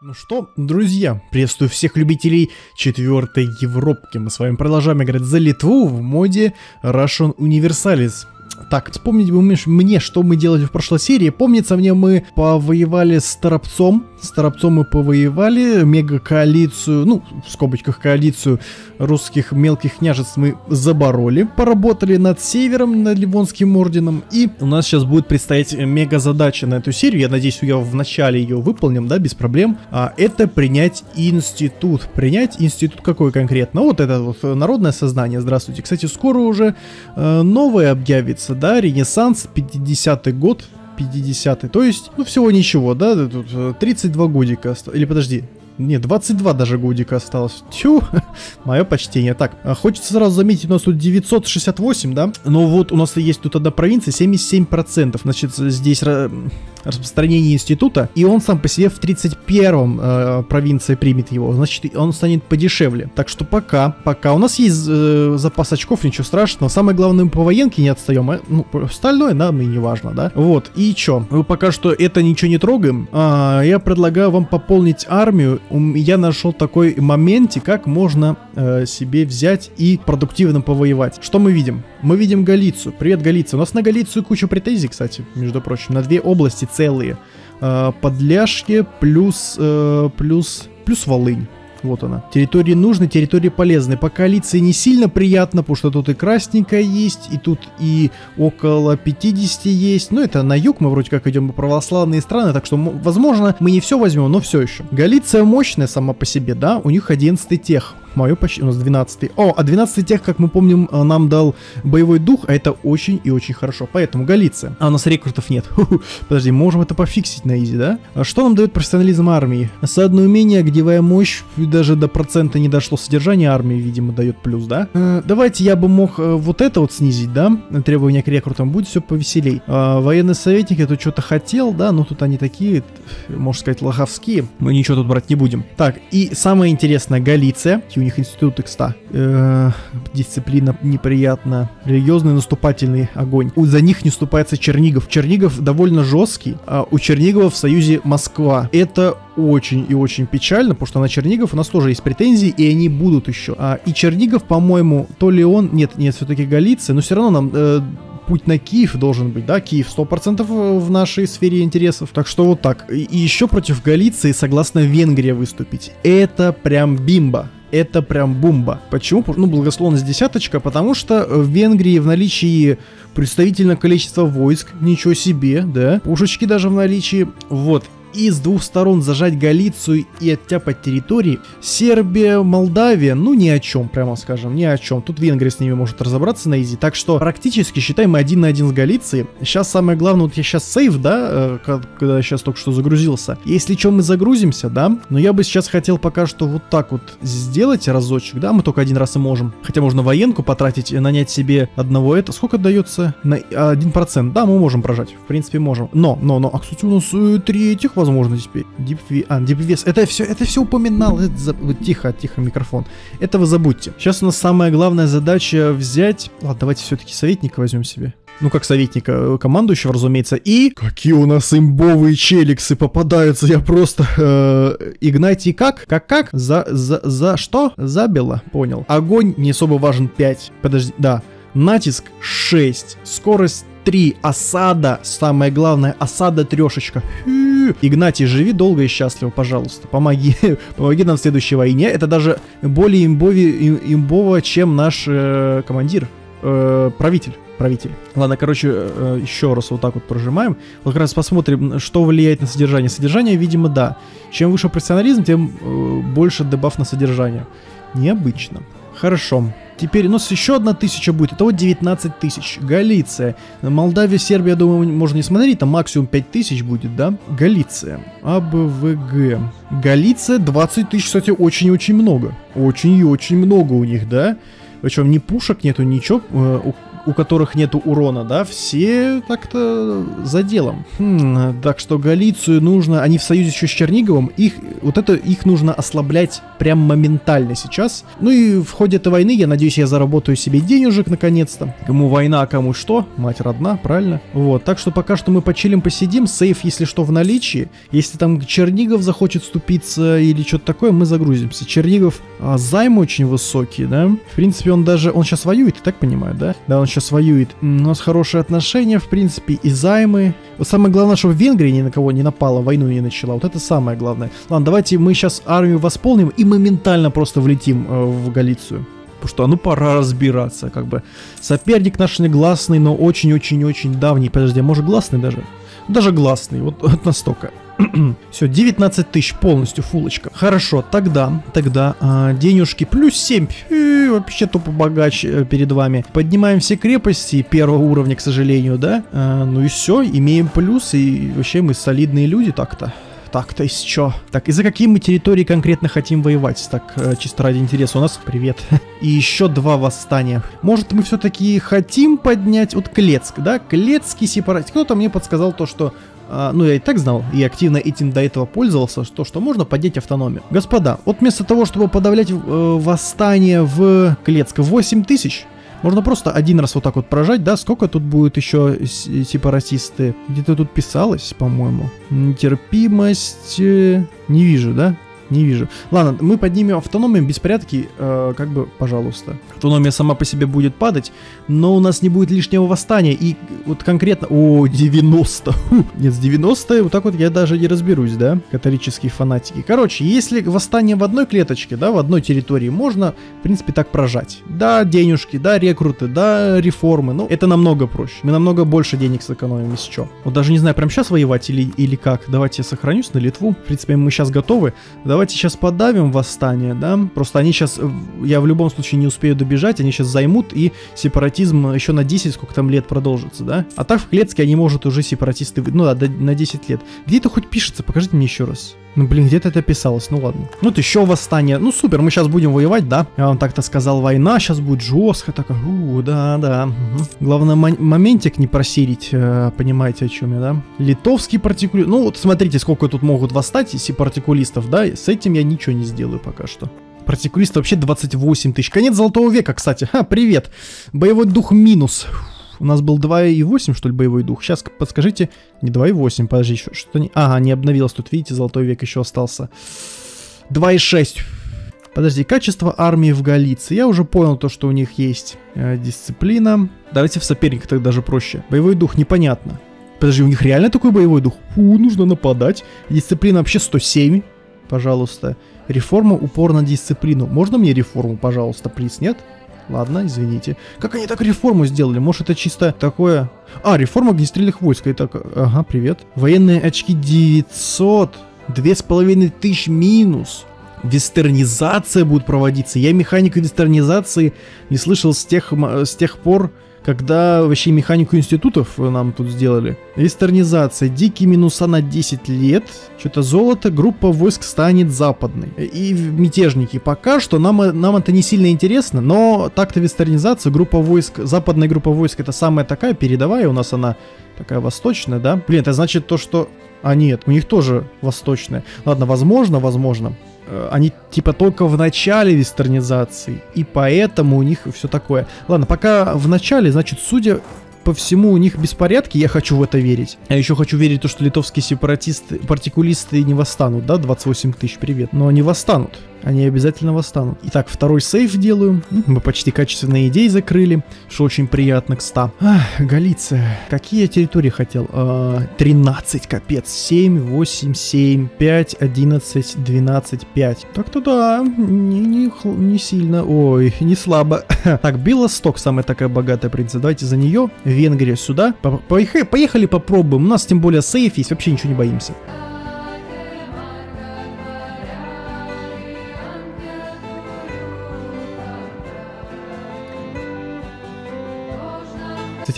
Ну что, друзья, приветствую всех любителей четвертой Европки. Мы с вами продолжаем играть за Литву в моде Russian Universalis. Так, вспомнить бы мне, что мы делали в прошлой серии. Помнится мне, мы повоевали с Торопцом. С Торопцом мы повоевали. Мега-коалицию, ну, в скобочках коалицию русских мелких княжеств мы забороли. Поработали над севером, над Ливонским орденом. И у нас сейчас будет предстоять мега-задача на эту серию. Я надеюсь, я в начале ее выполним, да, без проблем. А это принять институт. Принять институт какой конкретно? Вот это вот народное сознание. Здравствуйте. Кстати, скоро уже новое объявится. Да, Ренессанс, 50-й год, 50-й, то есть, ну, всего ничего, да, тут 32 годика, или подожди, не, 22 даже годика осталось. Тю, мое почтение. Так, хочется сразу заметить, у нас тут 968, да? Но вот у нас есть тут одна провинция, 77%. Значит, здесь распространение института. И он сам по себе в 31-м провинции примет его. Значит, он станет подешевле. Так что пока. У нас есть запас очков, ничего страшного. Самое главное, мы по военке не отстаем. А, ну, остальное нам и не важно, да? Вот, и чё? Мы пока что это ничего не трогаем. Я предлагаю вам пополнить армию. Я нашел такой моментик, как можно себе взять и продуктивно повоевать. Что мы видим? Мы видим Галицию. Привет, Галиция. У нас на Галицию куча претензий, кстати, между прочим. На две области целые. Подляшки плюс Волынь. Вот она. Территории нужны, территории полезны. По коалиции не сильно приятно, потому что тут и красненькая есть, и тут и около 50 есть. Ну, это на юг мы вроде как идем, по православные страны, так что, возможно, мы не все возьмем, но все еще. Галиция мощная сама по себе, да? У них 11 тех. Мою почти, у нас 12. О, а 12 тех, как мы помним, нам дал боевой дух, а это очень и очень хорошо. Поэтому Галиция. А у нас рекрутов нет. Подожди, можем это пофиксить на изи, да? А что нам дает профессионализм армии? Осадное умение, огневая мощь, даже до процента не дошло. Содержание армии, видимо, дает плюс, да? Давайте я бы мог вот это вот снизить, да? Требования к рекрутам, будет все повеселей. Военный советник, я тут что-то хотел, да? Но тут они такие, можно сказать, лоховские. Мы ничего тут брать не будем. Так, и самое интересное, Галиция. У них институт X100. Дисциплина неприятна. Религиозный наступательный огонь. За них не вступается Чернигов. Чернигов довольно жесткий. А у Чернигова в союзе Москва. Это очень и очень печально, потому что на Чернигов у нас тоже есть претензии, и они будут еще. И Чернигов, по-моему, то ли он... Нет, все-таки Галиция, но все равно нам... Путь на Киев должен быть, да, Киев 100% в нашей сфере интересов. Так что вот так. И еще против Галиции, согласно Венгрия, выступить. Это прям бимба. Это прям бумба. Почему? Ну, благословность десяточка, потому что в Венгрии в наличии представительное количество войск, ничего себе, да, пушечки даже в наличии, вот. И с двух сторон зажать Галицию и оттяпать территории. Сербия, Молдавия, ну ни о чем, прямо скажем, ни о чем. Тут Венгрия с ними может разобраться на изи. Так что практически, считай, мы один на один с Галицией. Сейчас самое главное, вот я сейчас сейв, да, когда я сейчас только что загрузился. Если что, мы загрузимся, да. Но я бы сейчас хотел пока что вот так вот сделать разочек, да. Мы только один раз и можем. Хотя можно военку потратить, нанять себе одного это. Сколько дается? На 1%. Да, мы можем прожать. В принципе, можем. Но. А, кстати, у нас три этих возможно теперь. Дипвес. Это все упоминал. Тихо, микрофон. Это вы забудьте. Сейчас у нас самая главная задача взять... Ладно, давайте все-таки советника возьмем себе. Ну, как советника, командующего, разумеется. И... Какие у нас имбовые челиксы попадаются. Я просто... Игнатий как? Как? За что? Забило. Понял. Огонь не особо важен 5. Подожди, да. Натиск 6. Скорость 3. Осада. Самое главное, осада трешечка. Игнатий, живи долго и счастливо, пожалуйста. Помоги нам в следующей войне. Это даже более имбово, чем наш командир. Правитель. Ладно, короче, еще раз вот так вот прожимаем. Вот как раз посмотрим, что влияет на содержание. Содержание, видимо, да. Чем выше профессионализм, тем больше дебаф на содержание. Необычно. Хорошо. Теперь у нас еще 1000 будет. Итого 19 000. Галиция. Молдавия, Сербия, я думаю, можно не смотреть. Там максимум 5000 будет, да? Галиция. АБВГ. Галиция 20 000, кстати, очень-очень много. Очень и очень много у них, да? Причем ни пушек нету, ничего. у которых нету урона, да, все так-то за делом. Так что Галицию нужно, они в союзе еще с Черниговым, их нужно ослаблять прям моментально сейчас. Ну и в ходе этой войны, я надеюсь, я заработаю себе денежек наконец-то. Кому война, кому что, мать родна, правильно? Вот, так что пока что мы почилим, посидим, сейф, если что, в наличии. Если там Чернигов захочет вступиться или что-то такое, мы загрузимся. Чернигов займы очень высокие, да? В принципе, он сейчас воюет, я так понимаю, да? Да, он сейчас воюет. У нас хорошие отношения, в принципе, и займы. Самое главное, чтобы Венгрия ни на кого не напала, войну не начала. Вот это самое главное. Ладно, давайте мы сейчас армию восполним и моментально просто влетим в Галицию. Потому что, ну, пора разбираться, как бы. Соперник наш негласный, но очень-очень-очень давний. Подожди, а может гласный даже? Даже гласный, вот настолько. Все, 19 тысяч полностью, фулочка. Хорошо, тогда денежки плюс 7. И вообще тупо богач перед вами. Поднимаем все крепости первого уровня, к сожалению, да? Ну и все, имеем плюс, и вообще мы солидные люди так-то. Так-то из чё? Так, и за какие мы территории конкретно хотим воевать? Так, чисто ради интереса у нас. Привет. И еще два восстания. Может, мы все-таки хотим поднять... Вот Клецк, да? Клецкий сепаратист. Кто-то мне подсказал то, что... ну, я и так знал, и активно этим до этого пользовался, что можно поднять автономию. Господа, вот вместо того, чтобы подавлять восстание в Клецк 8 тысяч... Можно просто один раз вот так вот прожать, да? Сколько тут будет еще сепаратисты? Где-то тут писалось, по-моему. Нетерпимость... Не вижу, да? Не вижу. Ладно, мы поднимем автономию, беспорядки, как бы, пожалуйста. Автономия сама по себе будет падать, но у нас не будет лишнего восстания. И вот конкретно... О, 90! Нет, с 90 вот так вот я даже не разберусь, да? Католические фанатики. Короче, если восстание в одной клеточке, да, в одной территории, можно, в принципе, так прожать. Да, денежки, да, рекруты, да, реформы. Ну, это намного проще. Мы намного больше денег сэкономим, если что. Вот даже не знаю, прям сейчас воевать или как. Давайте я сохранюсь на Литву. В принципе, мы сейчас готовы. Давайте сейчас подавим восстание, да? Просто они сейчас, я в любом случае не успею добежать, они сейчас займут, и сепаратизм еще на 10, сколько там лет продолжится, да? А так в Клецке они, может, уже сепаратисты, ну да, на 10 лет. Где это хоть пишется? Покажите мне еще раз. Ну, блин, где-то это писалось, ну ладно. Ну, вот еще восстание. Ну, супер, мы сейчас будем воевать, да? Я вам так-то сказал, война сейчас будет жестко, так, да. Угу. Главное, моментик не просирить, понимаете, о чем я, да? Литовский партикулист. Ну, вот смотрите, сколько тут могут восстать и сепаратикулистов, да? С этим я ничего не сделаю пока что. Партикулистов вообще 28 тысяч. Конец золотого века, кстати. Ха, привет. Боевой дух минус. У нас был 2,8, что ли, боевой дух. Сейчас подскажите. Не 2,8, подожди, еще что-то не... Ага, не обновилось тут, видите, золотой век еще остался. 2,6. Подожди, качество армии в Галиции. Я уже понял то, что у них есть дисциплина. Давайте в соперника тогда даже проще. Боевой дух, непонятно. Подожди, у них реально такой боевой дух? Фу, нужно нападать. Дисциплина вообще 107. Пожалуйста. Реформа, упор на дисциплину. Можно мне реформу, пожалуйста, плиз? Нет? Ладно, извините. Как они так реформу сделали? Может, это чисто такое... А, реформа огнестрельных войск. Это... Ага, привет. Военные очки 900. 2500 минус. Вестернизация будет проводиться. Я механику вестернизации не слышал с тех пор, когда вообще механику институтов нам тут сделали. Вестернизация. Дикие минуса на 10 лет. Что-то золото. Группа войск станет западной. И мятежники. Пока что нам это не сильно интересно, но так-то вестернизация, группа войск, западная группа войск, это самая такая передовая. У нас она такая восточная, да? Блин, это значит то, что... А нет, у них тоже восточная. Ладно, возможно. Они типа только в начале вестернизации, и поэтому у них все такое. Ладно, пока в начале, значит, судя по всему, у них беспорядки, я хочу в это верить. Я еще хочу верить в то, что литовские сепаратисты, партикулисты не восстанут, да, 28 тысяч, привет. Но они восстанут, они обязательно восстанут. Итак, второй сейф делаю, мы почти качественные идеи закрыли, что очень приятно, кстати. Галиция, какие я территории хотел? 13, капец, 7, 8, 7, 5, 11, 12, 5. Так-то да, не сильно, ой, не слабо. Так, Белосток, самая такая богатая принцесса, давайте за нее, Венгрия сюда. Поехали попробуем, у нас тем более сейф есть, вообще ничего не боимся.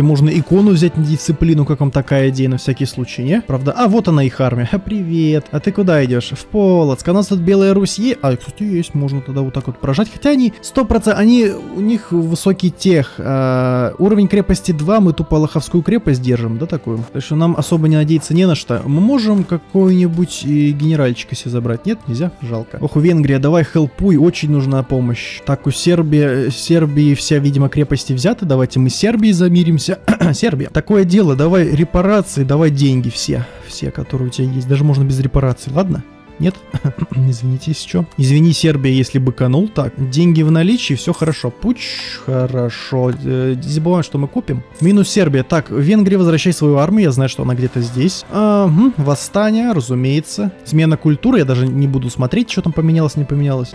Кстати, можно икону взять на дисциплину, как вам такая идея, на всякий случай, не? Правда? А вот она их армия. А привет. А ты куда идешь? В Полоцк. У нас тут Белая Русь есть. А, кстати, есть. Можно тогда вот так вот поражать. Хотя они 100%, у них высокий тех. Уровень крепости 2. Мы тупо Лоховскую крепость держим, да, такую? Так что нам особо не надеяться не на что. Мы можем какой-нибудь генеральчика себе забрать? Нет, нельзя. Жалко. Ох, Венгрия, давай хелпуй. Очень нужна помощь. Так, у Сербии вся, видимо, крепости взяты. Давайте мы с Сербией замиримся. Сербия. Такое дело, давай репарации, давай деньги все. Все, которые у тебя есть. Даже можно без репараций, ладно? Нет? Извините, если что. Извини, Сербия, если бы канул. Так, деньги в наличии, все хорошо. Пуч, хорошо. Не забываем, что мы купим. Минус Сербия. Так, Венгрия, возвращай свою армию. Я знаю, что она где-то здесь. Угу. Восстание, разумеется. Смена культуры. Я даже не буду смотреть, что там поменялось, не поменялось.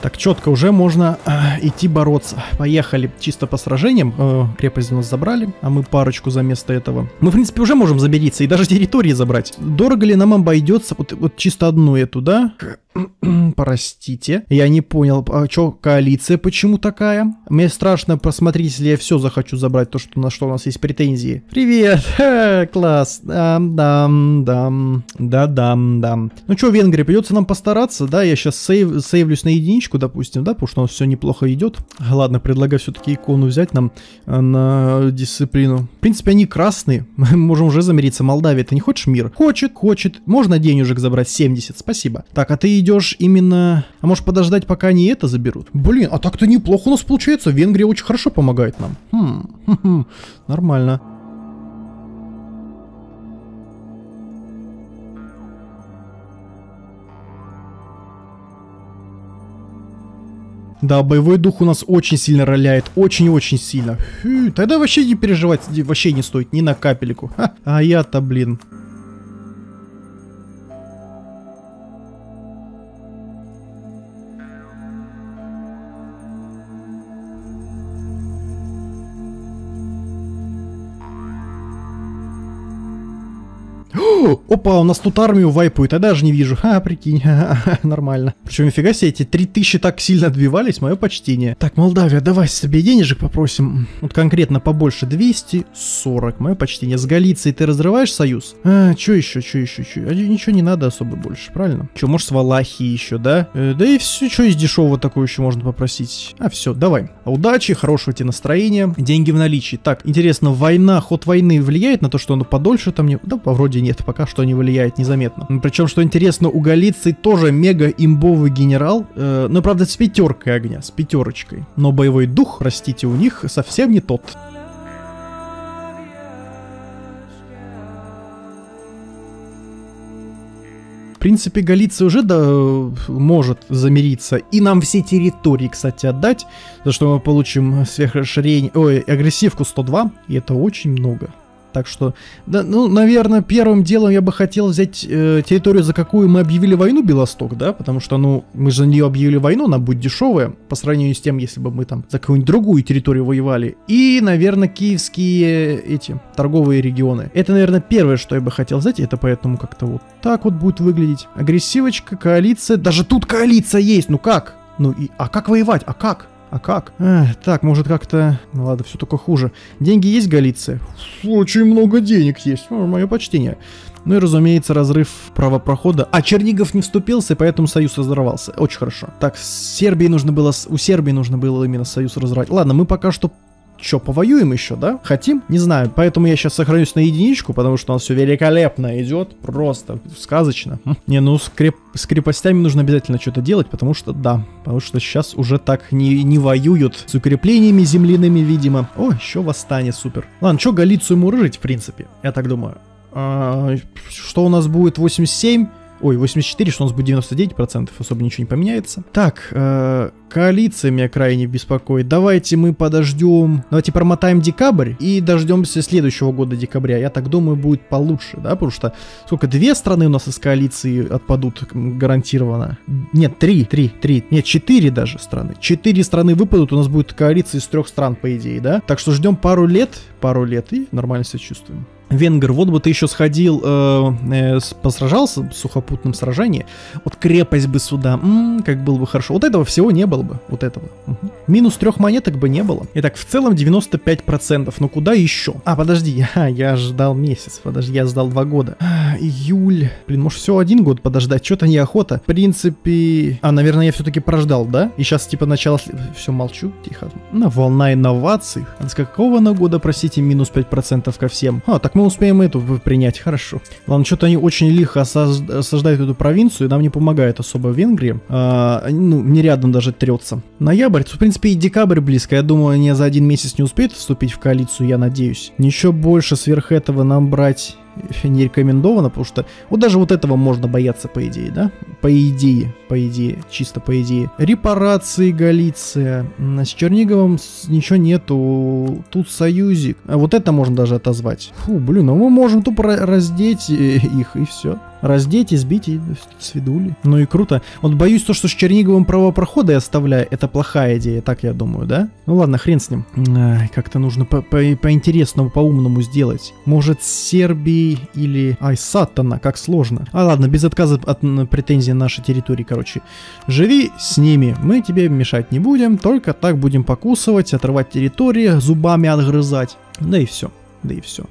Так, четко уже можно идти бороться. Поехали чисто по сражениям. Крепость у нас забрали, а мы парочку за место этого. Мы, в принципе, уже можем забериться и даже территории забрать. Дорого ли нам обойдется? Вот чисто одну эту, да? Простите. Я не понял, а что коалиция почему такая? Мне страшно посмотреть, если я все захочу забрать, то, что, на что у нас есть претензии. Привет! Ха, класс! Дам-дам-дам-дам-дам. Ну что, Венгрия, придется нам постараться, да? Я сейчас сейвлюсь на единичку, допустим, да, потому что у нас все неплохо идет. Ладно, предлагаю все-таки икону взять нам на дисциплину. В принципе, они красные. Мы можем уже замириться. Молдавия, ты не хочешь мир? Хочет, хочет. Можно денежек забрать? 70, спасибо. Так, а ты идешь именно... А можешь подождать, пока они это заберут? Блин, а так-то неплохо у нас получается. Венгрия очень хорошо помогает нам. Нормально. Да, боевой дух у нас очень сильно роляет. Очень-очень сильно. Фу, тогда вообще не переживать, вообще не стоит. Ни на капельку. Ха, а я-то, блин. Опа, у нас тут армию вайпует, я даже не вижу. Ха, прикинь, нормально. Причем нифига себе, эти 3000 так сильно отбивались, мое почтение. Так, Молдавия, давай себе денежек попросим. Вот конкретно побольше, 240, мое почтение. С Галицией ты разрываешь союз? А, че еще? Ничего не надо особо больше, правильно? Че, может, с Валахией еще, да? Да и все, что из дешевого такое еще можно попросить. А, все, давай. Удачи, хорошего тебе настроения, деньги в наличии. Так, интересно, война, ход войны влияет на то, что оно подольше там не... Да, вроде нет, пока что не влияет незаметно. Причем, что интересно, у Галиции тоже мега имбовый генерал, но, правда, с пятеркой огня, с пятерочкой. Но боевой дух, простите, у них совсем не тот. В принципе, Галиция уже, да, может замириться. И нам все территории, кстати, отдать. За что мы получим сверхширение... Ой, агрессивку 102. И это очень много. Так что, да, ну, наверное, первым делом я бы хотел взять территорию, за какую мы объявили войну, Белосток, да, потому что, ну, мы же за нее объявили войну, она будет дешевая, по сравнению с тем, если бы мы там за какую-нибудь другую территорию воевали. И, наверное, киевские эти торговые регионы. Это, наверное, первое, что я бы хотел взять, это поэтому как-то вот так вот будет выглядеть. Агрессивочка, коалиция, даже тут коалиция есть, ну как? Ну и, а как воевать, а как? А как? Так, может как-то... Ну ладно, все только хуже. Деньги есть, Галиция? Очень много денег есть. Мое почтение. Ну и, разумеется, разрыв права прохода. А Чернигов не вступился, и поэтому союз разорвался. Очень хорошо. Так, у Сербии нужно было именно союз разорвать. Ладно, мы пока что... Че, повоюем еще, да? Хотим? Не знаю. Поэтому я сейчас сохранюсь на единичку, потому что у нас все великолепно идет. Просто сказочно. Не, ну с крепостями нужно обязательно что-то делать, потому что да. Потому что сейчас уже так не воюют. С укреплениями земляными, видимо. О, еще восстание, супер. Ладно, что Галицию мурыжить, в принципе? Я так думаю. Что у нас будет? 87? Ой, 84, что у нас будет 99%, особо ничего не поменяется. Так, коалиция меня крайне беспокоит. Давайте мы подождем. Давайте промотаем декабрь и дождемся следующего года декабря. Я так думаю, будет получше, да? Потому что сколько, две страны у нас из коалиции отпадут гарантированно. Нет, три. Нет, 4 даже страны. 4 страны выпадут, у нас будет коалиция из 3 стран, по идее, да? Так что ждем пару лет и нормально себя чувствуем. Венгр, вот бы ты еще сходил, посражался в сухопутном сражении, вот крепость бы сюда, как было бы хорошо. Вот этого всего не было бы, вот этого. Угу. Минус 3 монеток бы не было. Итак, в целом 95%, но куда еще? А, подожди, я ждал месяц, подожди, я ждал 2 года. Июль, блин, может все 1 год подождать, что-то неохота. В принципе, наверное, я все-таки прождал, да? И сейчас типа начало, все, молчу, тихо. На волна инноваций. С какого на года, простите, минус 5% ко всем? А, так мы успеем эту принять, хорошо. Ладно, что-то они очень лихо осаждают эту провинцию, нам не помогает особо Венгрия. Ну, не рядом даже трется. Ноябрь, в принципе, и декабрь близко. Я думаю, они за 1 месяц не успеют вступить в коалицию, я надеюсь. Ничего больше сверх этого нам брать не рекомендовано, потому что вот даже вот этого можно бояться, по идее, да? По идее, чисто по идее. Репарации, Галиция. С Черниговым ничего нету. Тут союзик. А вот это можно даже отозвать. Фу, блин, ну мы можем тупо раздеть их, и все. Раздеть, избить и свидули. Ну и круто. Вот боюсь то, что с Черниговым правопрохода я оставляю. Это плохая идея, так я думаю, да? Ну ладно, хрен с ним. Как-то нужно по-интересному, по-умному сделать. Может, Сербии или... Ай, сатана, как сложно. А ладно, без отказа от претензий на наши территории, короче. Живи с ними. Мы тебе мешать не будем. Только так будем покусывать, отрывать территории, зубами отгрызать. Да и все. Да и все.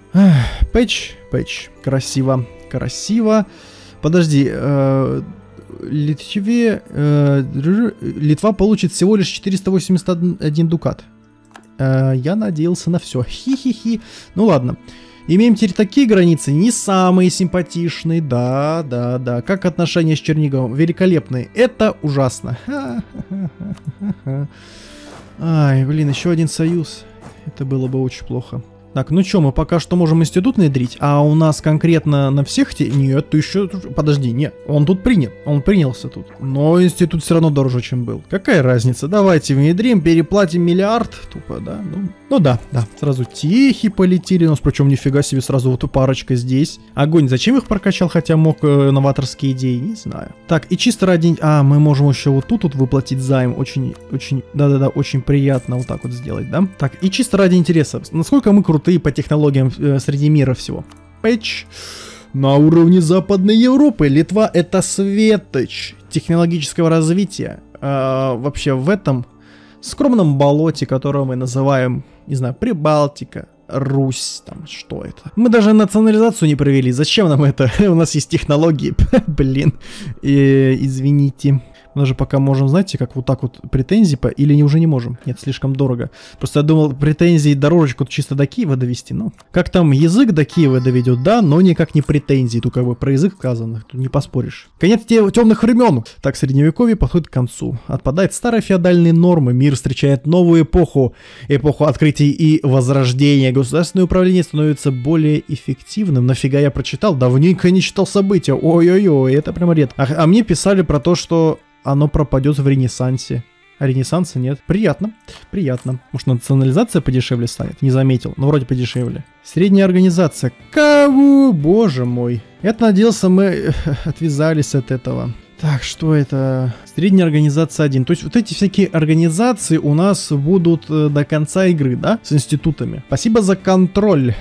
Пэтч. Красиво. Подожди, Литва получит всего лишь 481 дукат. Я надеялся на все. Хи-хи-хи. Ну ладно. Имеем теперь такие границы, не самые симпатичные. Да. Как отношения с Черниговым? Великолепные. Это ужасно. Ай, блин, еще один союз. Это было бы очень плохо. Так, ну чё, мы пока что можем институт внедрить, а у нас конкретно на всех... Нет, ты еще... Подожди, нет, он тут принят, он принялся тут. Но институт все равно дороже, чем был. Какая разница, давайте внедрим, переплатим миллиард, тупо, да? Ну да, сразу тихи полетели, у нас причем нифига себе сразу вот парочка здесь. Огонь, зачем их прокачал, хотя мог новаторские идеи, не знаю. Так, и чисто ради... А, мы можем еще вот тут выплатить займ, очень... Да, очень приятно вот так вот сделать, да? Так, и чисто ради интереса, насколько мы круто по технологиям среди мира всего. Пэтч. На уровне Западной Европы Литва — это светоч технологического развития. Вообще в этом скромном болоте, которое мы называем, не знаю, Прибалтика, Русь, там, что это? Мы даже национализацию не провели. Зачем нам это? У нас есть технологии. Блин. Извините. Мы даже пока можем, знаете, как вот так вот претензии по... Или уже не можем? Нет, слишком дорого. Просто я думал, претензии дорожечку чисто до Киева довести, но... Как там, язык до Киева доведет, да, но никак не претензии. Тут как бы про язык сказано, тут не поспоришь. Конец темных времен. Так, средневековье подходит к концу. Отпадают старые феодальные нормы, мир встречает новую эпоху. Эпоху открытий и возрождения. Государственное управление становится более эффективным. Нафига я прочитал? Давненько не читал события. Ой-ой-ой, это прямо редко. А мне писали про то, что... Оно пропадет в Ренессансе. А Ренессанса нет. Приятно. Может, национализация подешевле станет? Не заметил, но вроде подешевле. Средняя организация. Кого? Боже мой. Это, надеялся, мы отвязались от этого. Так, что это? Средняя организация 1. То есть вот эти всякие организации у нас будут до конца игры, да? С институтами. Спасибо за контроль,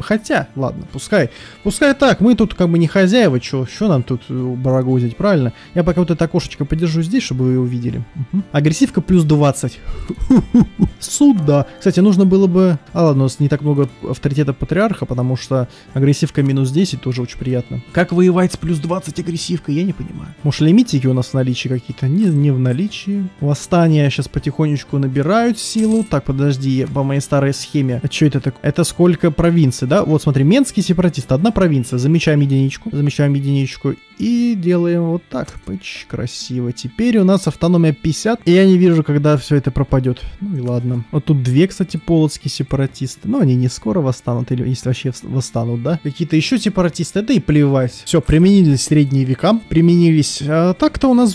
Хотя, ладно, пускай так. Мы тут как бы не хозяева. Что нам тут барагозить, правильно? Я пока вот это окошечко подержу здесь, чтобы вы его видели. Угу. Агрессивка плюс 20. Сюда. Кстати, нужно было бы... А ладно, у нас не так много авторитета патриарха, потому что агрессивка минус 10 тоже очень приятно. Как воевать с плюс 20 агрессивкой, я не понимаю. Может, лимитики у нас в наличии какие-то? Не в наличии. Восстания сейчас потихонечку набирают силу. Так, подожди, по моей старой схеме. А что это такое? Это сколько провинций, да? Вот смотри, менский сепаратист, 1 провинция. Замечаем единичку. И делаем вот так. Пыч, красиво. Теперь у нас автономия 50. И я не вижу, когда все это пропадет. Ну и ладно. Вот тут 2, кстати, полоцкие сепаратисты. Но они не скоро восстанут, или если вообще восстанут, да? Какие-то еще сепаратисты, да и плевать. Все, применились средние века. А так-то у нас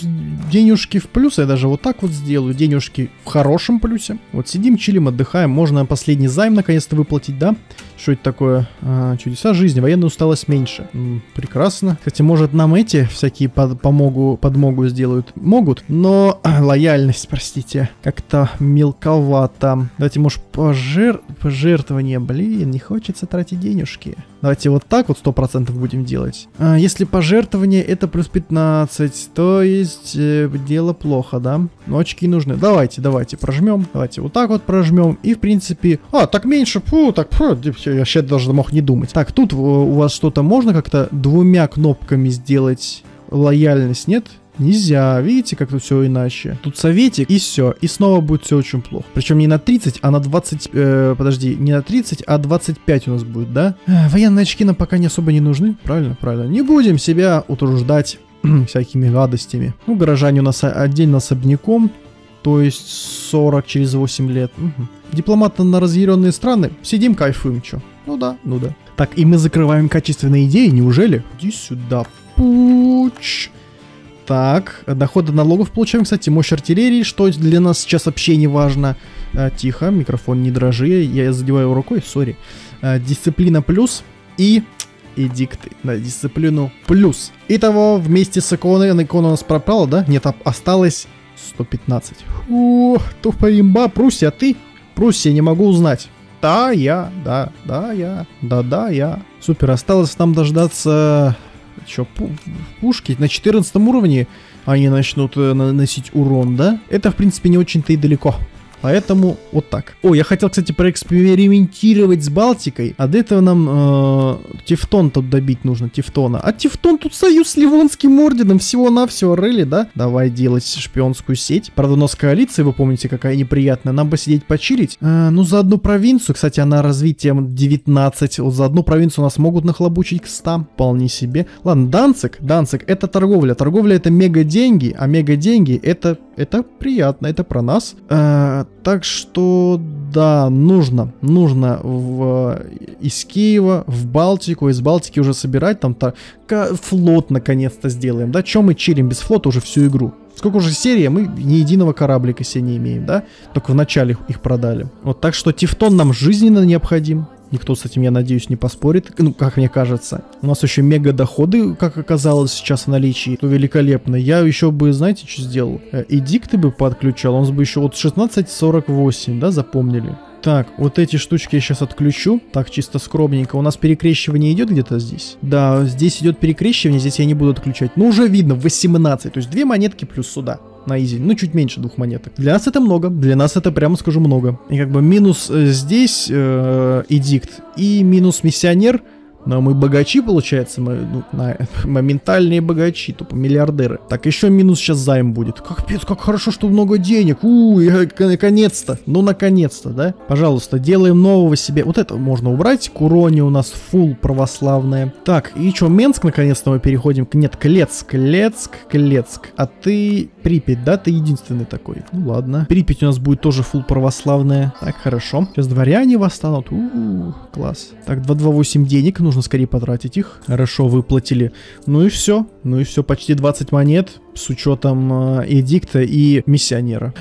денежки в плюс. Я даже вот так вот сделаю. Денежки в хорошем плюсе. Вот сидим, чилим, отдыхаем. Можно последний займ наконец-то выплатить, да? Что это такое? Чудеса жизни. Военная усталость меньше. Прекрасно. Кстати, может, нам нам эти всякие подмогу сделают могут, но лояльность, простите, как-то мелковато. Давайте, может, пожертвование, блин, не хочется тратить денежки. Давайте вот так вот 100% будем делать. А если пожертвование, это плюс 15, то есть дело плохо, да? Но очки нужны. Давайте прожмем. Давайте вот так вот прожмем. И, в принципе... А, так меньше. Фу, так... Фу, я вообще даже мог не думать. Так, тут у вас что-то можно как-то двумя кнопками сделать лояльность, нет? Нельзя, видите, как тут все иначе. Тут советик, и все, и снова будет все очень плохо. Причем не на 30, а на 20, подожди, не на 30, а 25 у нас будет, да? Военные очки нам пока не особо не нужны, правильно. Не будем себя утруждать всякими гадостями. Ну, горожане у нас отдельно особняком, то есть 40 через 8 лет. Угу. Дипломаты на разъяренные страны, сидим, кайфуем, чё. Ну да. Так, и мы закрываем качественные идеи, неужели? Иди сюда, пуч. Так, доход от налогов получаем, кстати, мощь артиллерии, что для нас сейчас вообще не важно. Тихо, микрофон не дрожи, я задеваю его рукой, сори. Дисциплина плюс и эдикты на дисциплину плюс. Итого, вместе с иконой, икона у нас пропала, да? Нет, осталось 115. О, тупая имба, Пруссия, ты? Пруссия, не могу узнать. Да, я. Супер, осталось нам дождаться... Чё, пушки? На 14 уровне они начнут наносить урон, да? Это, в принципе, не очень-то и далеко. Поэтому вот так. О, я хотел, кстати, проэкспериментировать с Балтикой. А до этого нам Тевтон тут добить нужно, Тевтона. А Тевтон тут союз с Ливонским орденом всего-навсего, рыли, да? Давай делать шпионскую сеть. Правда, у нас коалиция, вы помните, какая неприятная. Нам бы сидеть почилить. Ну, за одну провинцию, кстати, она развитием 19. Вот за одну провинцию нас могут нахлобучить к 100. Вполне себе. Ладно, Данцик, это торговля. Торговля это мега деньги, а мега деньги это приятно, это про нас. Так что, да, нужно из Киева в Балтику, из Балтики уже собирать, там флот наконец-то сделаем, да, чё мы чилим без флота уже всю игру? Сколько уже серия, мы ни единого кораблика себе не имеем, да, только в начале их продали. Вот, так что Тевтон нам жизненно необходим. Никто с этим, я надеюсь, не поспорит. Ну, как мне кажется. У нас еще мега доходы, как оказалось, сейчас в наличии. То великолепно. Я еще бы, знаете, что сделал? Эдикты бы подключал. Он бы еще вот 1648, да, запомнили? Так, вот эти штучки я сейчас отключу. Так, чисто скромненько. У нас перекрещивание идет где-то здесь? Да, здесь идет перекрещивание, здесь я не буду отключать. Ну, уже видно, 18. То есть 2 монетки плюс сюда. На изи. Ну, чуть меньше 2 монеток. Для нас это много. Для нас это, прямо скажу, много. И как бы минус здесь эдикт и минус миссионер. Но мы богачи, получается, мы моментальные богачи, тупо миллиардеры. Так, еще минус сейчас займ будет. Капец, как хорошо, что много денег. Наконец-то. Ну, наконец-то, да? Пожалуйста, делаем нового себе. Вот это можно убрать. Курони у нас фул православная. Так, и что, Менск, наконец-то мы переходим. Нет, Клецк. А ты Припять, да? Ты единственный такой. Ну, ладно. Припять у нас будет тоже фул православная. Так, хорошо. Сейчас дворяне восстанут. Класс. Так, 228 денег нужно. Нужно скорее потратить их. Хорошо, выплатили. Ну и все, почти 20 монет с учетом эдикта и миссионера.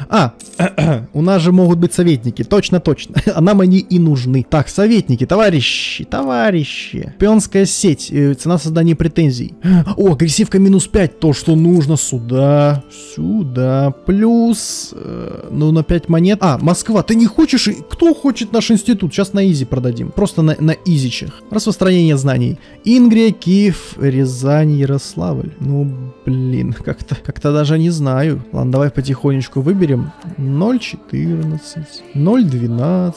У нас же могут быть советники. Точно. А нам они и нужны. Так, советники, товарищи. Шпионская сеть. Цена создания претензий. О, агрессивка минус 5. То, что нужно сюда. Плюс, на 5 монет. Москва, ты не хочешь? Кто хочет наш институт? Сейчас на изи продадим. Просто на изичах. Распространение знаний. Ингрия, Киев, Рязань, Ярославль. Ну, блин, как-то даже не знаю. Ладно, давай потихонечку выберем. 0.14, 0.12,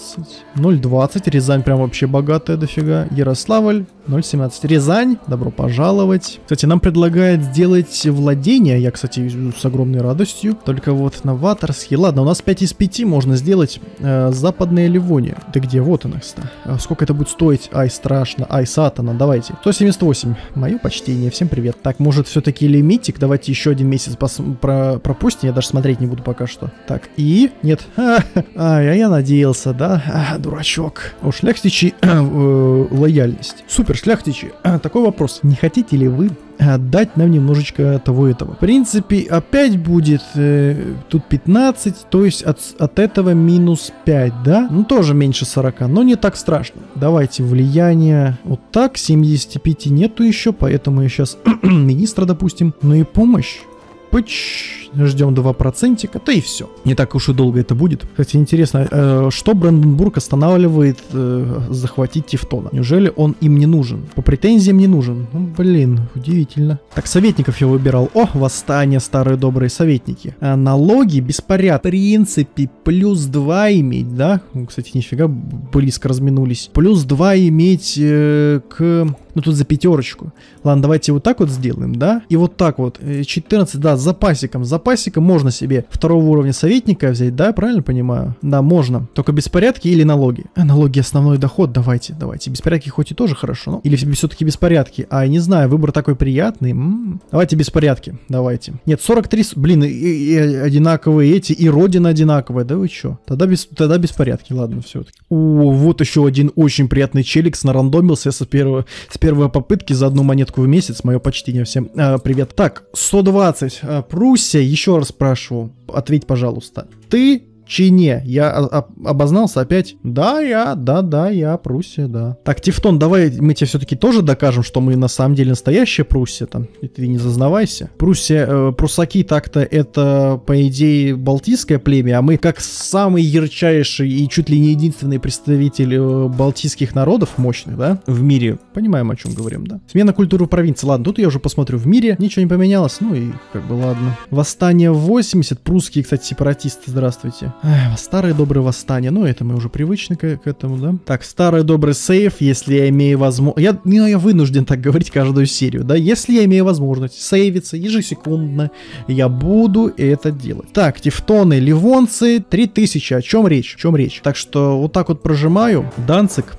0.20. Рязань прям вообще богатая дофига. Ярославль, 0.17. Рязань, добро пожаловать. Кстати, нам предлагают сделать владение. Я, кстати, с огромной радостью. Только вот новаторский. Ладно, у нас 5 из 5 можно сделать. Западная Ливония. Ты где? Вот она, кстати. Сколько это будет стоить? Ай, страшно. Ай, сатана, давайте. 178. Мое почтение. Всем привет. Так, может, все-таки лимитик? Давайте еще один месяц пропустим. Я даже смотреть не буду пока что. Так, и... Нет. Я надеялся, да? Дурачок. Уж легче лояльность. Супер. супершляхтичи, такой вопрос. Не хотите ли вы отдать нам немножечко того этого? В принципе, опять будет тут 15, то есть от этого минус 5, да? Ну, тоже меньше 40, но не так страшно. Давайте влияние вот так, 75 нету еще, поэтому я сейчас министра, допустим. Ну и помощь. Ждем 2%, да и все. Не так уж и долго это будет. Кстати, интересно, что Бранденбург останавливает захватить Тевтона? Неужели он им не нужен? По претензиям не нужен. Ну, блин, удивительно. Так, советников я выбирал. О, восстание, старые добрые советники. А налоги, беспорядок. В принципе, плюс 2 иметь, да? Ну, кстати, нифига близко разминулись. Плюс 2 иметь к... Ну, тут за пятерочку. Ладно, давайте вот так вот сделаем, да? И вот так вот. 14, да, за пасеком можно себе второго уровня советника взять, да? Правильно понимаю? Да, можно. Только беспорядки или налоги? Налоги основной доход, давайте. Беспорядки хоть и тоже хорошо, но... Или все-таки беспорядки? А, не знаю, выбор такой приятный. Давайте беспорядки, давайте. Нет, 43, блин, и одинаковые эти, и родина одинаковая, да вы чё? Тогда беспорядки, ладно, все-таки. О, вот еще один очень приятный челикс нарандомился с первой попытки за одну монетку в месяц. Мое почтение всем. Привет. Так, 120. Пруссия, еще раз прошу, ответь, пожалуйста. Ты чине. Я обознался опять. Да, Пруссия, да. Так, Тевтон, давай мы тебе все-таки тоже докажем, что мы на самом деле настоящая Пруссия там. И ты не зазнавайся. Пруссия, пруссаки так-то это, по идее, балтийское племя, а мы как самый ярчайший и чуть ли не единственный представитель балтийских народов мощных, да, в мире. Понимаем, о чем говорим, да. Смена культуры провинции. Ладно, тут я уже посмотрю. В мире ничего не поменялось. Ну и как бы ладно. Восстание 80. Прусские, кстати, сепаратисты. Здравствуйте. Эх, старые добрые восстания. Ну, это мы уже привычны к этому, да? Так, старый добрый сейф, если я имею возможность... Я вынужден так говорить каждую серию, да? Если я имею возможность сейвиться ежесекундно, я буду это делать. Так, тевтоны, ливонцы, 3000. О чем речь? Так что вот так вот прожимаю. Данцик...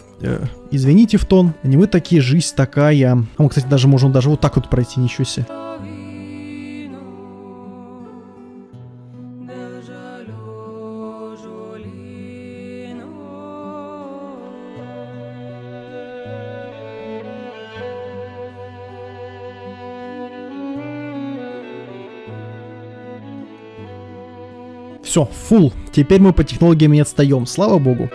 Извини, тевтон. Не вы такие, жизнь такая. А мы, кстати, даже можем даже вот так вот пройти, ничего себе. Все, фул. Теперь мы по технологиям не отстаем, слава богу.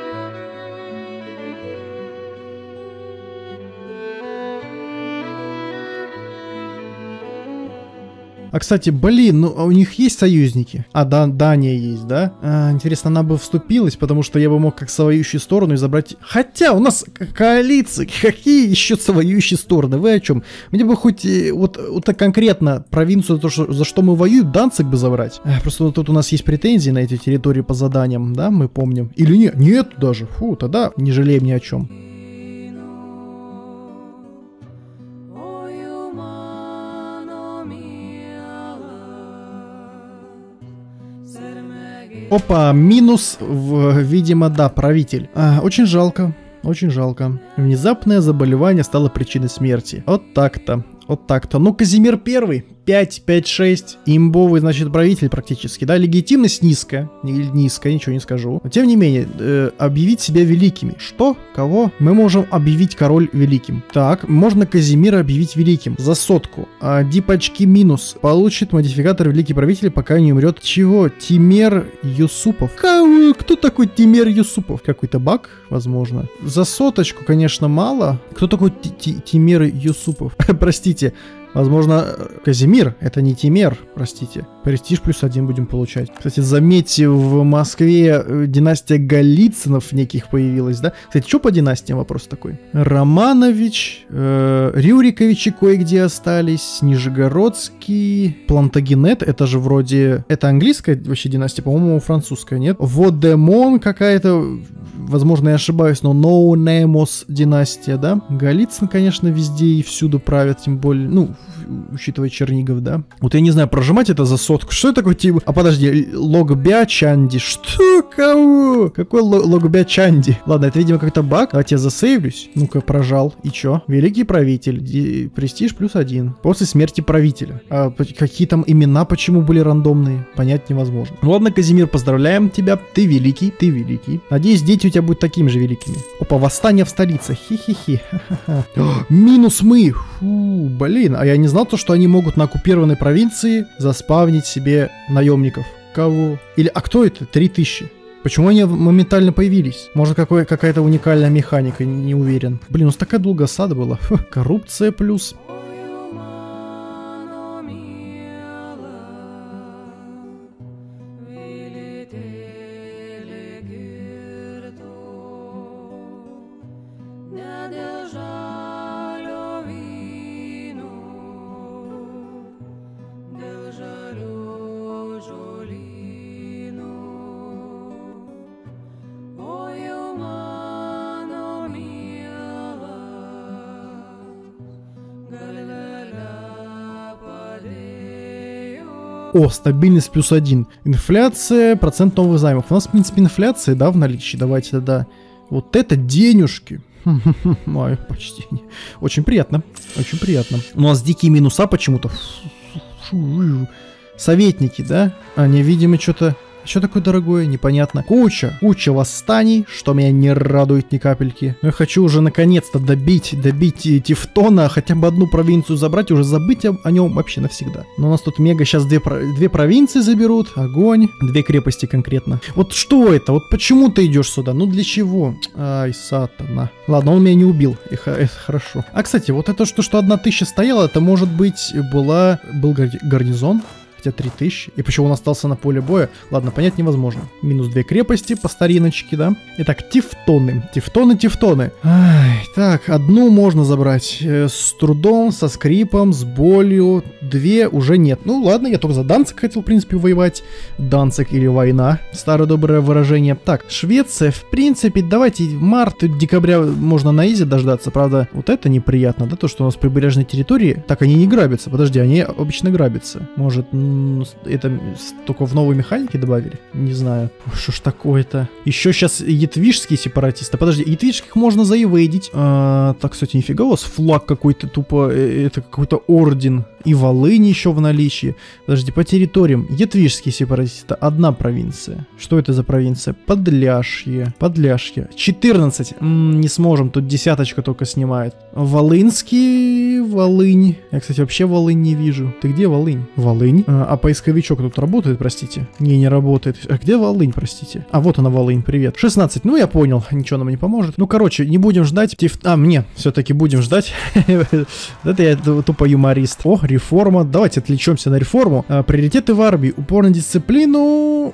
А, кстати, блин, ну, у них есть союзники? А, да, Дания есть, да? А, интересно, она бы вступилась, потому что я бы мог как совоюющую сторону и забрать... Хотя у нас коалиции, какие еще совоюющие стороны? Вы о чем? Мне бы хоть вот конкретно провинцию, то, что, за что мы воюем, Данцик бы забрать. Просто вот тут у нас есть претензии на эти территории по заданиям, да, мы помним. Или нет? Нет даже. Фу, тогда не жалеем ни о чем. Опа, минус, видимо, да, правитель. Очень жалко, очень жалко. Внезапное заболевание стало причиной смерти. Вот так-то, вот так-то. Ну, Казимир первый. 5-5-6. Имбовый, значит, правитель практически, да? Легитимность низкая, ничего не скажу. Но, тем не менее, объявить себя великими. Что? Кого? Мы можем объявить король великим. Так, можно Казимира объявить великим. За 100. Дипочки минус. Получит модификатор великий правитель, пока не умрет. Чего? Тимер Юсупов. Кто такой Тимер Юсупов? Какой-то баг, возможно. За 100, конечно, мало. Кто такой Тимер Юсупов? Простите. Возможно, Казимир, это не Тимер, простите. Престиж +1 будем получать. Кстати, заметьте, в Москве династия Голицынов неких появилась, да? Кстати, что по династиям вопрос такой? Романович, Рюриковичи кое-где остались, Нижегородский, Плантагенет, это же вроде... Это английская вообще династия, по-моему, французская, нет? Водемон какая-то, возможно, я ошибаюсь, но Ноунемос династия, да? Голицын, конечно, везде и всюду правят, тем более... Ну, учитывая Чернигов, да? Вот я не знаю, прожимать это за сотку. Что это такое, типа? А подожди, Логбя Чанди. Что? Кого? Какой Логбя Чанди? Ладно, это, видимо, как-то баг. Давайте я засейвлюсь. Ну-ка, прожал. И чё? Великий правитель. Престиж +1. После смерти правителя. А какие там имена, почему были рандомные? Понять невозможно. Ну ладно, Казимир, поздравляем тебя. Ты великий, ты великий. Надеюсь, дети у тебя будут такими же великими. Опа, восстание в столице. Хи-хи-хи. Минус мы. Фу, блин. А я не знал то, что они могут на оккупированной провинции заспавнить себе наемников. Кого? Или, а кто это? 3000. Почему они моментально появились? Может, какая-то уникальная механика, не уверен. Блин, у нас такая долгая осада была. Коррупция плюс. О, стабильность +1. Инфляция, процент новых займов. У нас, в принципе, инфляция, да, в наличии. Давайте тогда. Вот это денежки. Ой, почти. Очень приятно. Очень приятно. У нас дикие минуса почему-то. Советники, да? Они, видимо, что-то... Что такое дорогое? Непонятно. Куча восстаний, что меня не радует ни капельки. Но я хочу уже наконец-то добить Тевтона, хотя бы одну провинцию забрать, уже забыть о нем вообще навсегда. Но у нас тут мега сейчас две провинции заберут, огонь, две крепости конкретно. Вот что это? Вот почему ты идешь сюда? Ну для чего? Ай, сатана. Ладно, он меня не убил, это хорошо. А, кстати, вот это что 1000 стояло, это может быть был гарнизон? Хотя 3000. И почему он остался на поле боя? Ладно, понять невозможно. Минус 2 крепости по стариночке, да? Итак, тевтоны. Тевтоны. Ай, так, одну можно забрать. С трудом, со скрипом, с болью. 2 уже нет. Ну ладно, я только за Данцик хотел, в принципе, воевать. Данцик или война. Старое доброе выражение. Так, Швеция, в принципе, давайте в марте, декабря можно на изи дождаться. Правда, вот это неприятно, да? То, что у нас прибрежные территории. Так, они не грабятся. Подожди, они обычно грабятся. Может, это только в новой механике добавили? Не знаю. Что ж такое-то? Еще сейчас ятвишские сепаратисты. Подожди, ятвишских можно заевейдить. Так, кстати, нифига у вас флаг какой-то тупо. Это какой-то орден. И Волынь еще в наличии. Подожди, по территориям. Ятвишские сепаратисты. Одна провинция. Что это за провинция? Подляшье. Подляшье. 14. Не сможем. Тут десяточка только снимает. Волынский. Волынь. Я, кстати, вообще Волынь не вижу. Ты где Волынь? Волынь. А поисковичок тут работает, простите? Не работает. А где Волынь, простите? А вот она, Волынь, привет. 16. Ну, я понял. Ничего нам не поможет. Ну, короче, не будем ждать. Мне все-таки будем ждать. Это я тупо юморист. О, реформа. Давайте отвлечемся на реформу. Приоритеты в армии. Упор на дисциплину.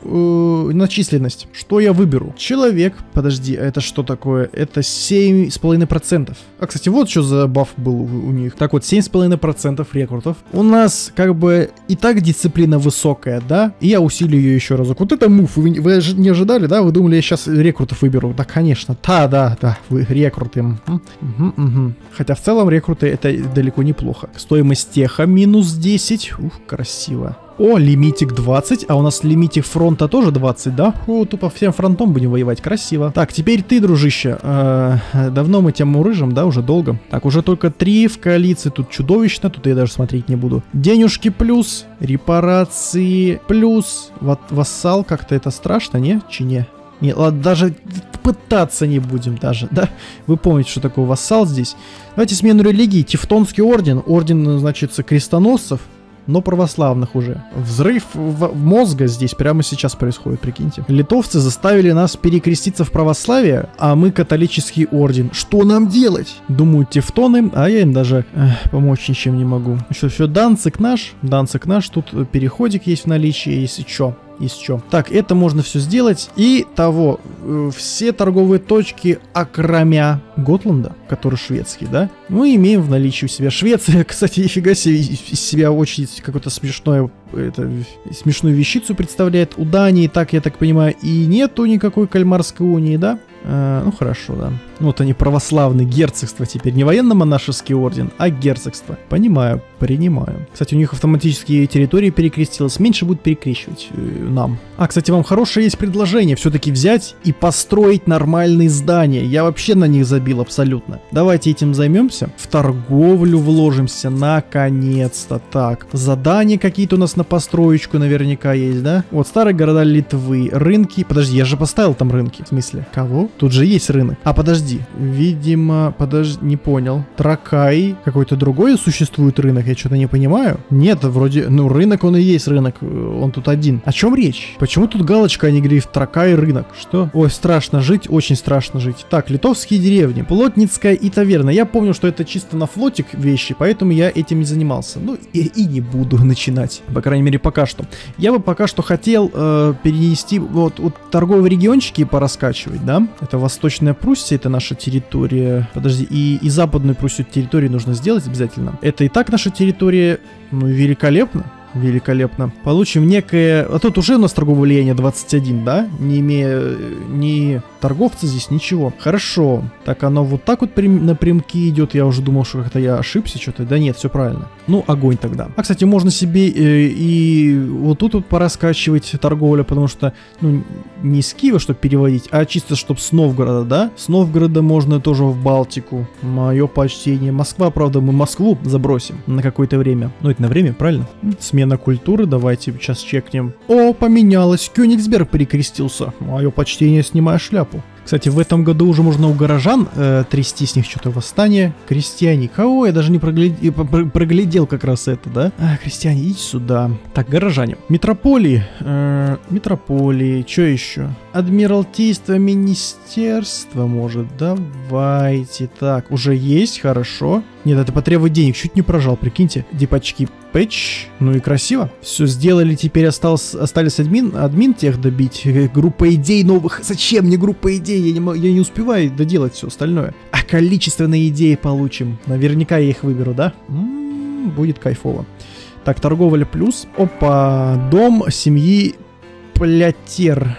На численность. Что я выберу? Человек. Подожди, а это что такое? Это 7,5%. А, кстати, вот что за баф был у них. Так вот, 7,5% рекрутов. У нас как бы и так дисциплина высокая, да? И я усилю ее еще разок. Вот это мув. Вы не ожидали, да? Вы думали, я сейчас рекрутов выберу? Да, конечно. Да. Вы рекруты. Угу. Хотя в целом рекруты это далеко неплохо. Стоимость теха минус 10. Ух, красиво. О, лимитик 20, а у нас лимитик фронта тоже 20, да? О, тупо всем фронтом будем воевать, красиво. Так, теперь ты, дружище, давно мы тебя мурыжим, да, уже долго. Так, уже только 3 в коалиции, тут чудовищно, тут я даже смотреть не буду. Денежки плюс, репарации плюс, вассал, как-то это страшно, не? Чине. Не, ладно, даже пытаться не будем даже, да? Вы помните, что такое вассал здесь. Давайте смену религии, Тевтонский орден, орден, значит, крестоносцев. Но православных уже. Взрыв мозга здесь прямо сейчас происходит, прикиньте. Литовцы заставили нас перекреститься в православие, а мы католический орден. Что нам делать? Думают тевтоны, а я им даже помочь ничем не могу. Еще все, Данцик наш, тут переходик есть в наличии, если чё. Так, это можно все сделать. И того, все торговые точки, окромя Готланда, который шведский, да, мы имеем в наличии у себя. Швеция, кстати, нифига себе, из себя очень какое-то смешное, смешную вещицу представляет. У Дании, так, я так понимаю, и нету никакой кальмарской унии, да? Ну хорошо, да. Вот они, православные, герцогство теперь. Не военно-монашеский орден, а герцогство. Понимаю. Принимаю. Кстати, у них автоматически территории перекрестилось. Меньше будут перекрещивать нам. А, кстати, вам хорошее есть предложение. Все-таки взять и построить нормальные здания. Я вообще на них забил абсолютно. Давайте этим займемся. В торговлю вложимся. Наконец-то. Так. Задания какие-то у нас на построечку наверняка есть, да? Вот старые города Литвы. Рынки. Подожди, я же поставил там рынки. В смысле? Кого? Тут же есть рынок. А, подожди. Видимо, подожди, не понял. Тракай. Какой-то другой существует рынок? Я что-то не понимаю. Нет, вроде... Ну, рынок, он и есть рынок. Он тут один. О чем речь? Почему тут галочка, а не гриф «Тракай рынок»? Что? Ой, страшно жить, очень страшно жить. Так, литовские деревни. Плотницкая и таверна. Я помню, что это чисто на флотик вещи, поэтому я этим не занимался. Ну, и не буду начинать. По крайней мере, пока что. Я бы пока что хотел перенести... Вот торговые региончики пораскачивать, да? Это Восточная Пруссия, это наша территория. Подожди, и Западную Пруссию территории нужно сделать обязательно. Это и так наша территория, ну, великолепна. Великолепно. Получим некое... А тут уже у нас торговое влияние 21, да? Не имея ни торговца здесь, ничего. Хорошо. Так, оно вот так вот напрямки идет. Я уже думал, что как-то я ошибся что-то. Да нет, все правильно. Ну, огонь тогда. А, кстати, можно себе и вот тут вот пораскачивать торговлю, потому что, ну, не с Киева, чтобы переводить, а чисто, чтобы с Новгорода, да? С Новгорода можно тоже в Балтику. Мое почтение. Москва, правда, мы Москву забросим на какое-то время. Ну, это на время, правильно? Смена культуры, давайте сейчас чекнем. О, поменялось, Кёнигсберг перекрестился. Мое почтение, снимаю шляпу. Кстати, в этом году уже можно у горожан трясти с них что-то восстание. Крестьяне. Кого? Я даже не проглядел как раз это, да? А, крестьяне, идите сюда. Так, горожане. Метрополии. Метрополии. Что еще? Адмиралтейство, министерство, может. Давайте. Так, уже есть, хорошо. Нет, это потребует денег. Чуть не прожал, прикиньте. Депачки. Пэтч. Ну и красиво. Все сделали, теперь остались админ тех добить. Группа идей новых. Зачем мне группа идей? Я не успеваю доделать все остальное. А количественные идеи получим. Наверняка я их выберу, да? Будет кайфово. Так, торговля плюс. Опа, дом семьи Плятер.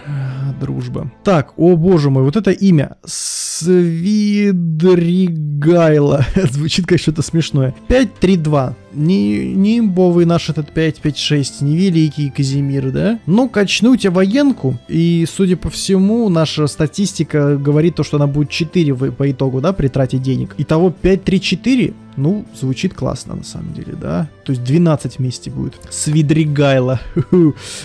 Дружба. Так, о боже мой, вот это имя. Свидригайло. Звучит как что-то смешное. 5-3-2. Не имбовый наш этот 5-5-6. Не великий Казимир, да? Ну, качну тебя военку. И, судя по всему, наша статистика говорит то, что она будет 4 по итогу, да, при трате денег. Итого 5-3-4. Ну, звучит классно, на самом деле, да? То есть 12 вместе будет. Свидригайло.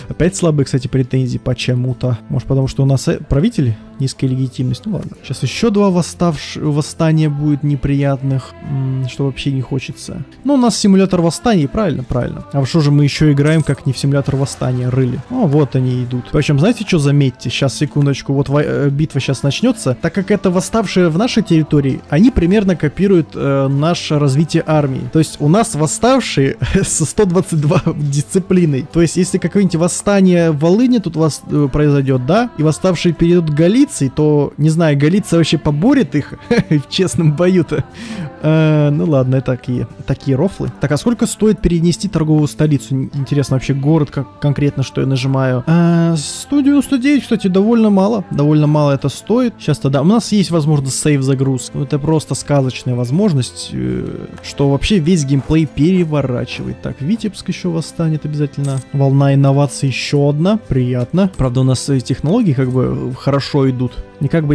Опять слабые, кстати, претензии почему-то. Может, потому что у нас правители? Низкая легитимность. Ну, ладно. Сейчас еще два восстания будет неприятных, что вообще не хочется. Но у нас симулятор восстаний, правильно? Правильно. А что же мы еще играем, как не в симулятор восстания? Рыли. О, вот они идут. Причем, знаете, что заметьте? Сейчас, секундочку. Вот битва сейчас начнется. Так как это восставшие в нашей территории, они примерно копируют наше развитие армии. То есть у нас восставшие со 122 дисциплиной. То есть если какое-нибудь восстание в Волыни тут произойдет, да, и восставшие перейдут к Галиции, то, не знаю, Галиция вообще поборет их в честном бою-то. Ну ладно, такие рофлы. Так, а сколько стоит перенести торговую столицу? Интересно вообще город, как конкретно, что я нажимаю. 199, кстати, довольно мало. Довольно мало это стоит. Сейчас тогда у нас есть возможность сейв-загрузки. Это просто сказочная возможность, что вообще весь геймплей переворачивает. Так, Витебск еще восстанет обязательно. Волна инноваций еще одна. Приятно. Правда, у нас технологии как бы хорошо идут. Не как бы,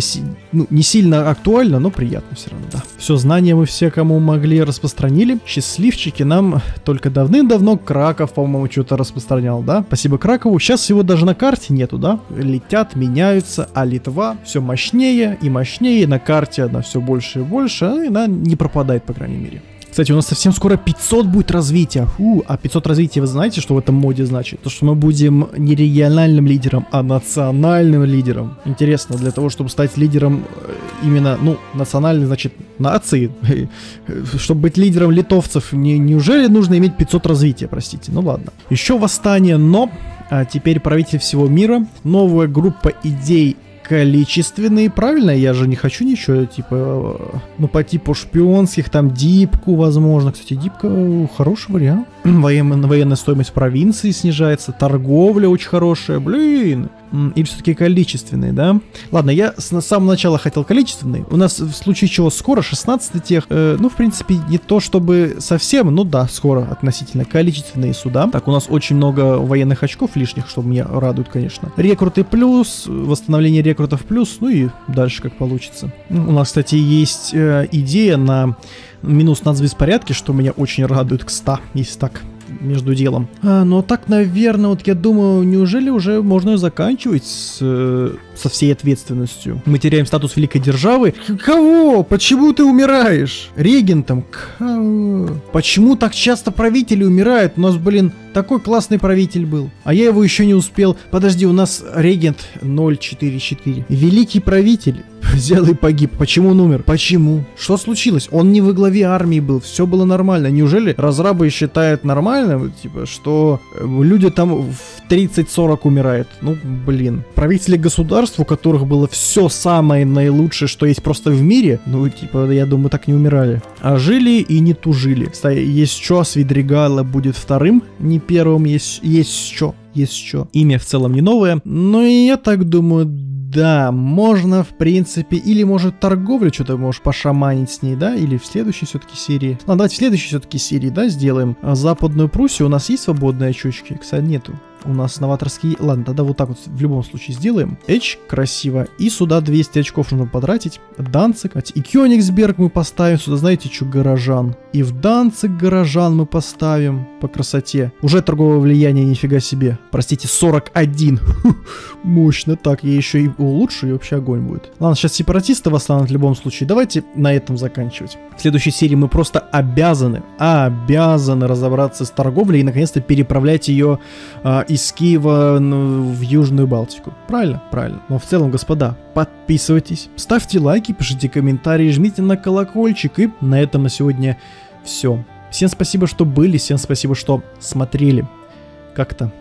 ну, не сильно актуально, но приятно все равно, да. Все знания мы все, кому могли, распространили. Счастливчики нам только давным-давно Краков, по-моему, что-то распространял, да? Спасибо Кракову. Сейчас его даже на карте нету, да? Летят, меняются, а Литва все мощнее и мощнее. На карте она все больше и больше, и она не пропадает, по крайней мере. Кстати, у нас совсем скоро 500 будет развития. Фу, а 500 развития, вы знаете, что в этом моде значит? То, что мы будем не региональным лидером, а национальным лидером. Интересно, для того, чтобы стать лидером именно, ну, национальной, значит, нации, чтобы быть лидером литовцев, неужели нужно иметь 500 развития, простите? Ну ладно. Еще восстание, но теперь правитель всего мира. Новая группа идей количественные, правильно? Я же не хочу ничего, типа, ну, по типу шпионских, там, дипку, возможно. Кстати, дипка хороший вариант. Военная стоимость провинции снижается, торговля очень хорошая, блин. Или все-таки количественные, да? Ладно, я с самого начала хотел количественные. У нас в случае чего скоро 16 тех, ну, в принципе, не то чтобы совсем, ну да, скоро относительно количественные суда. Так, у нас очень много военных очков лишних, что меня радует, конечно. Рекруты плюс, восстановление рекрутов плюс, ну и дальше как получится. У нас, кстати, есть идея на минус нацбеспорядки, что меня очень радует к 100, если так. Между делом. Но так, наверное, вот я думаю, неужели уже можно заканчивать со всей ответственностью? Мы теряем статус великой державы. Кого? Почему ты умираешь? Регентом? Кого? Почему так часто правители умирают? У нас, блин, такой классный правитель был. А я его еще не успел. Подожди, у нас регент 044. Великий правитель взял и погиб. Почему он умер? Почему? Что случилось? Он не во главе армии был. Все было нормально. Неужели разрабы считают нормально, типа, что люди там в 30-40 умирают? Ну, блин. Правители государств, у которых было все самое наилучшее, что есть просто в мире, ну, типа, я думаю, так не умирали. А жили и не тужили. Кстати, есть что, Свидригайло будет вторым, не первым. Есть что, есть что. Имя в целом не новое. Но и я так думаю... Да, можно, в принципе, или, может, торговлю что-то можешь пошаманить с ней, да, или в следующей все-таки серии. Ладно, давайте в следующей все-таки серии, да, сделаем. А Западную Пруссию у нас есть свободные очечки? Кстати, нету. У нас новаторские... Ладно, тогда вот так вот в любом случае сделаем. Эч, красиво. И сюда 200 очков нужно потратить. Данцик. И Кёнигсберг мы поставим сюда, знаете, что, горожан. И в Данцик горожан мы поставим по красоте. Уже торговое влияние, нифига себе. Простите, 41. Мощно. Так, я еще и улучшу, и вообще огонь будет. Ладно, сейчас сепаратисты восстанут в любом случае. Давайте на этом заканчивать. В следующей серии мы просто обязаны разобраться с торговлей и, наконец-то, переправлять ее... из Киева в Южную Балтику. Правильно? Правильно. Но в целом, господа, подписывайтесь, ставьте лайки, пишите комментарии, жмите на колокольчик. И на этом на сегодня все. Всем спасибо, что были, всем спасибо, что смотрели. Как-то...